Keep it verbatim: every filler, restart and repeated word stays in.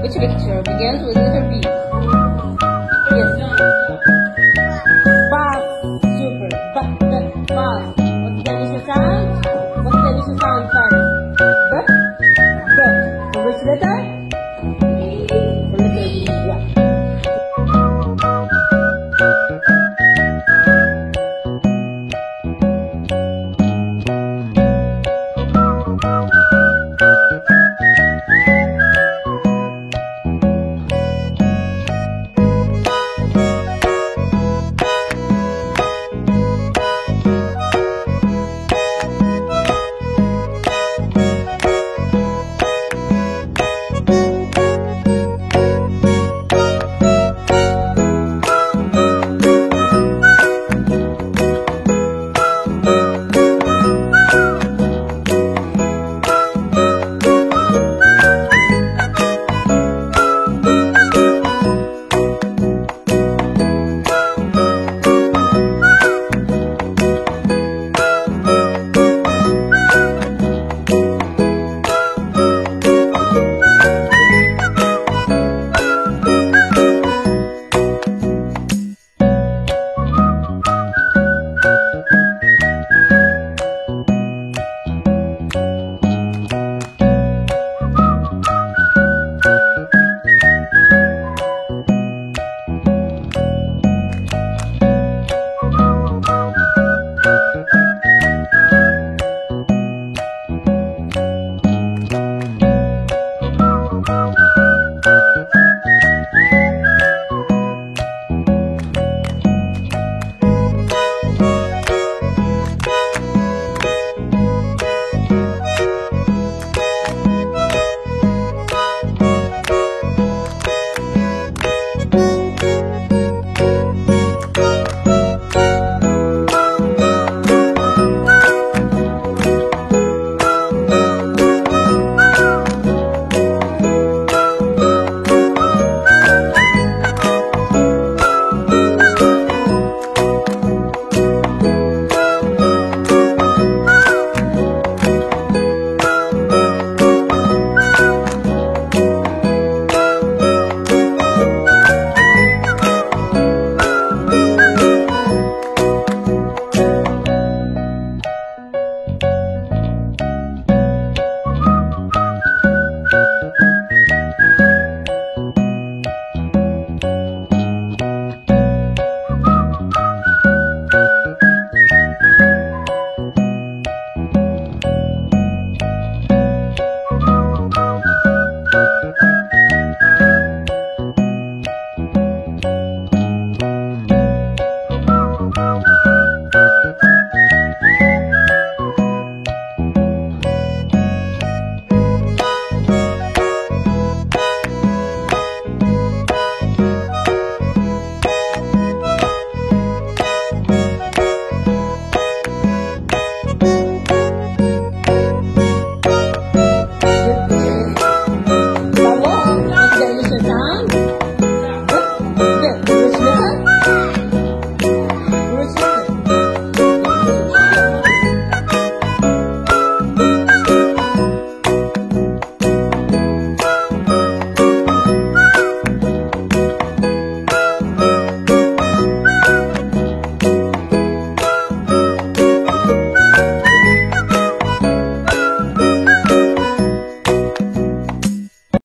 Which picture begins with letter B?